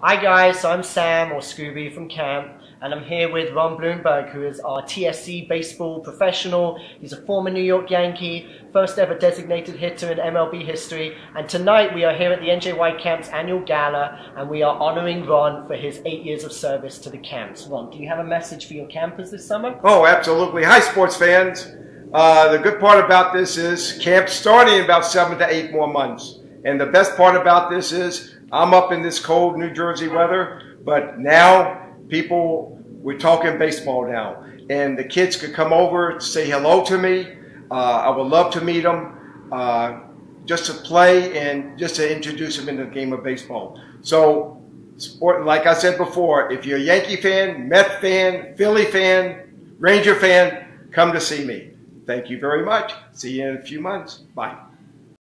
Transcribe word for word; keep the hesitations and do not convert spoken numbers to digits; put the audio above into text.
Hi guys, so I'm Sam or Scooby from camp, and I'm here with Ron Blomberg, who is our T S C baseball professional. He's a former New York Yankee, first ever designated hitter in M L B history, and tonight we are here at the N J Y Camps annual gala, and we are honouring Ron for his eight years of service to the camps. Ron, do you have a message for your campers this summer? Oh, absolutely. Hi sports fans. Uh, the good part about this is camp starting in about seven to eight more months, and the best part about this is I'm up in this cold New Jersey weather, but now people, we're talking baseball now. And the kids could come over to say hello to me. Uh, I would love to meet them, uh, just to play and just to introduce them into the game of baseball. So, sport, like I said before, if you're a Yankee fan, Met fan, Philly fan, Ranger fan, come to see me. Thank you very much. See you in a few months. Bye.